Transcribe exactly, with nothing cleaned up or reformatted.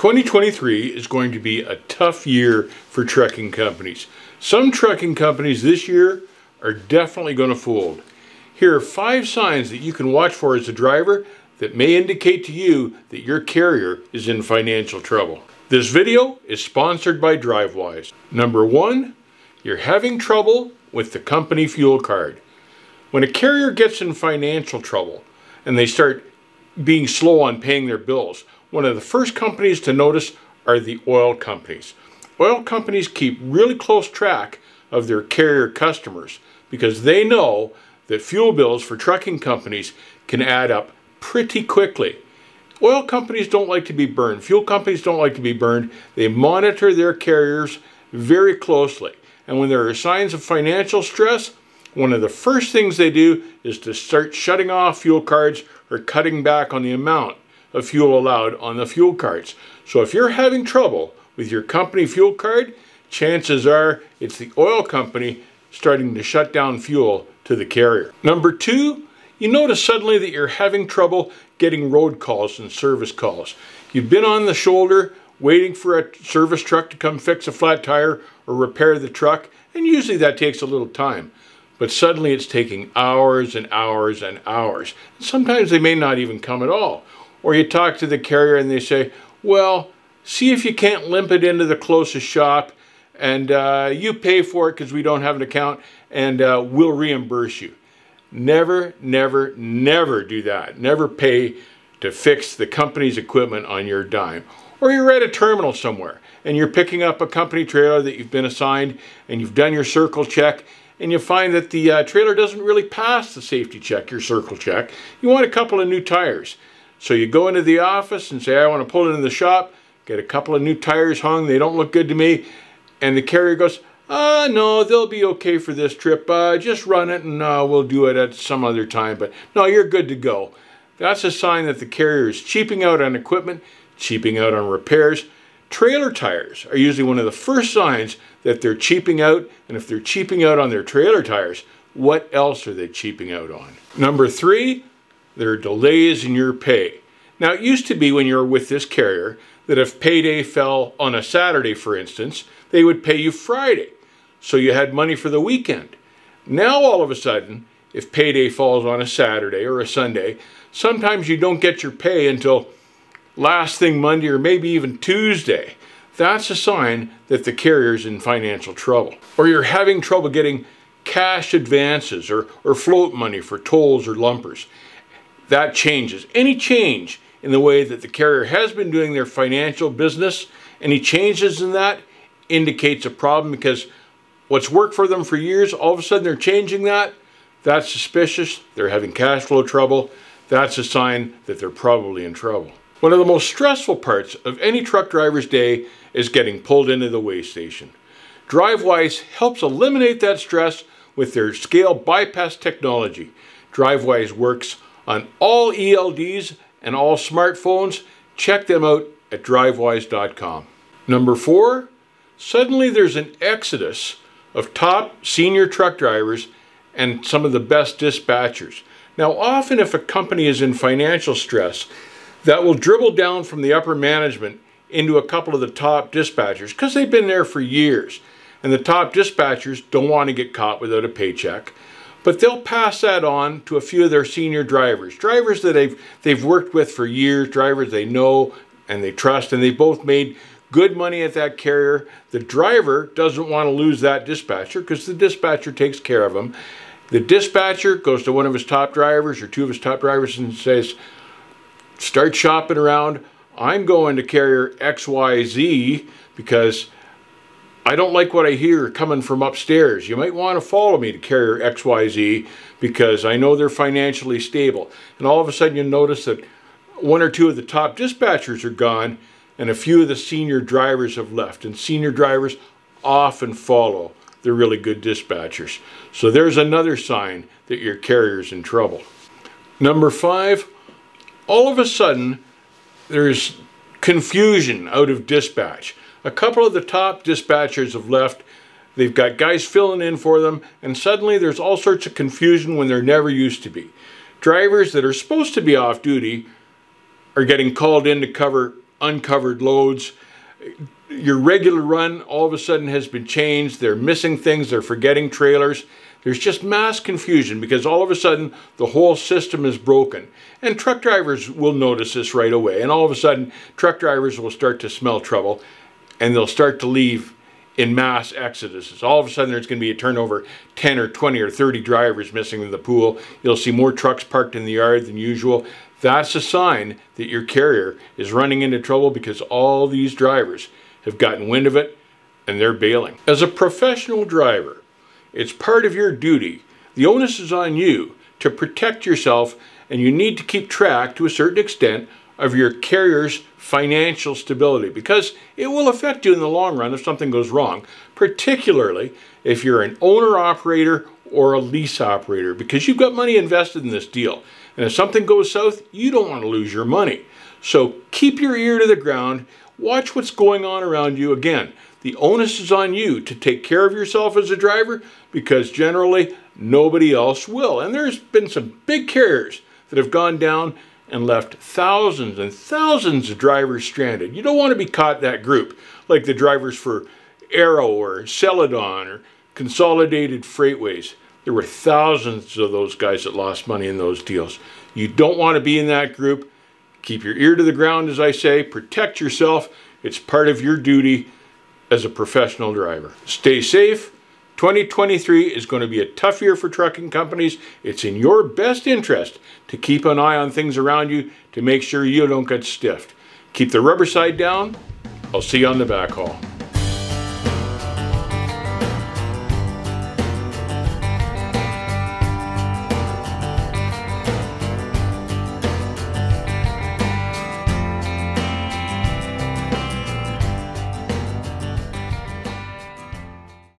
twenty twenty-three is going to be a tough year for trucking companies. Some trucking companies this year are definitely going to fold. Here are five signs that you can watch for as a driver that may indicate to you that your carrier is in financial trouble. This video is sponsored by Drivewyze. Number one, you're having trouble with the company fuel card. When a carrier gets in financial trouble and they start being slow on paying their bills, one of the first companies to notice are the oil companies. Oil companies keep really close track of their carrier customers because they know that fuel bills for trucking companies can add up pretty quickly. Oil companies don't like to be burned. Fuel companies don't like to be burned. They monitor their carriers very closely. And when there are signs of financial stress, one of the first things they do is to start shutting off fuel cards or cutting back on the amount of fuel allowed on the fuel cards. So if you're having trouble with your company fuel card, chances are it's the oil company starting to shut down fuel to the carrier. Number two, you notice suddenly that you're having trouble getting road calls and service calls. You've been on the shoulder waiting for a service truck to come fix a flat tire or repair the truck, and usually that takes a little time. But suddenly it's taking hours and hours and hours. Sometimes they may not even come at all. Or you talk to the carrier and they say, well, see if you can't limp it into the closest shop, and uh, you pay for it because we don't have an account, and uh, we'll reimburse you. Never, never, never do that. Never pay to fix the company's equipment on your dime. Or you're at a terminal somewhere and you're picking up a company trailer that you've been assigned, and you've done your circle check, and you find that the uh, trailer doesn't really pass the safety check, your circle check. You want a couple of new tires. So you go into the office and say, I want to pull it into the shop, get a couple of new tires hung, they don't look good to me. And the carrier goes, Uh, no, they'll be okay for this trip. Uh, just run it and uh, we'll do it at some other time. But no, you're good to go. That's a sign that the carrier is cheaping out on equipment, cheaping out on repairs. Trailer tires are usually one of the first signs that they're cheaping out. And if they're cheaping out on their trailer tires, what else are they cheaping out on? Number three, there are delays in your pay. Now, it used to be when you were with this carrier that if payday fell on a Saturday, for instance, they would pay you Friday. So you had money for the weekend. Now all of a sudden, if payday falls on a Saturday or a Sunday, sometimes you don't get your pay until last thing Monday or maybe even Tuesday. That's a sign that the carrier's in financial trouble. Or you're having trouble getting cash advances or, or float money for tolls or lumpers. That changes. Any change in the way that the carrier has been doing their financial business, any changes in that indicates a problem, because what's worked for them for years, all of a sudden they're changing that. That's suspicious. They're having cash flow trouble. That's a sign that they're probably in trouble. One of the most stressful parts of any truck driver's day is getting pulled into the weigh station. Drivewyze helps eliminate that stress with their scale bypass technology. Drivewyze works on all E L Ds and all smartphones. Check them out at drivewyze dot com. Number four, suddenly there's an exodus of top senior truck drivers and some of the best dispatchers. Now, often if a company is in financial stress, that will dribble down from the upper management into a couple of the top dispatchers because they've been there for years. And the top dispatchers don't want to get caught without a paycheck. But they'll pass that on to a few of their senior drivers, drivers that they've, they've worked with for years, drivers they know and they trust, and they both made good money at that carrier. The driver doesn't want to lose that dispatcher because the dispatcher takes care of him. The dispatcher goes to one of his top drivers or two of his top drivers and says, start shopping around. I'm going to carrier X Y Z because I don't like what I hear coming from upstairs. You might want to follow me to carrier X Y Z because I know they're financially stable. And all of a sudden you notice that one or two of the top dispatchers are gone, and a few of the senior drivers have left. And senior drivers often follow the really good dispatchers. So there's another sign that your carrier's in trouble. Number five, all of a sudden, there's confusion out of dispatch. A couple of the top dispatchers have left. They've got guys filling in for them. And suddenly there's all sorts of confusion when there never used to be. Drivers that are supposed to be off duty are getting called in to cover uncovered loads. Your regular run all of a sudden has been changed. They're missing things. They're forgetting trailers. There's just mass confusion because all of a sudden the whole system is broken. And truck drivers will notice this right away. And all of a sudden truck drivers will start to smell trouble and they'll start to leave in mass exoduses. All of a sudden there's going to be a turnover, ten or twenty or thirty drivers missing in the pool. You'll see more trucks parked in the yard than usual. That's a sign that your carrier is running into trouble because all these drivers have gotten wind of it and they're bailing. As a professional driver, it's part of your duty. The onus is on you to protect yourself, and you need to keep track to a certain extent of your carrier's financial stability because it will affect you in the long run if something goes wrong, particularly if you're an owner-operator or a lease operator, because you've got money invested in this deal. And if something goes south, you don't want to lose your money. So keep your ear to the ground. Watch what's going on around you. Again, the onus is on you to take care of yourself as a driver because generally nobody else will. And there's been some big carriers that have gone down and left thousands and thousands of drivers stranded. You don't want to be caught in that group, like the drivers for Arrow or Celadon or Consolidated Freightways. There were thousands of those guys that lost money in those deals. You don't want to be in that group. Keep your ear to the ground, as I say. Protect yourself. It's part of your duty as a professional driver. Stay safe. twenty twenty-three is going to be a tough year for trucking companies. It's in your best interest to keep an eye on things around you to make sure you don't get stiffed. Keep the rubber side down. I'll see you on the backhaul.